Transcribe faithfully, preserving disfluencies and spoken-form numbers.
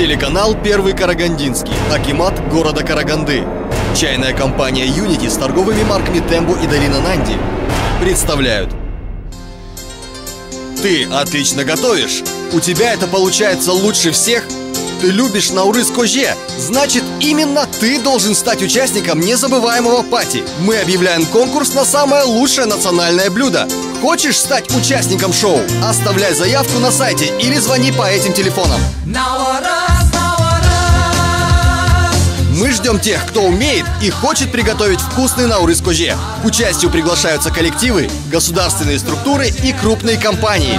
Телеканал «Первый Карагандинский», Акимат города Караганды. Чайная компания «Юнити» с торговыми марками «Тембу» и «Долина Нанди» представляют. Ты отлично готовишь, у тебя это получается лучше всех, ты любишь наурыз коже, значит именно ты должен стать участником незабываемого пати. Мы объявляем конкурс на самое лучшее национальное блюдо. Хочешь стать участником шоу? Оставляй заявку на сайте или звони по этим телефонам. Мы ждем тех, кто умеет и хочет приготовить вкусный наурыз коже. К участию приглашаются коллективы, государственные структуры и крупные компании.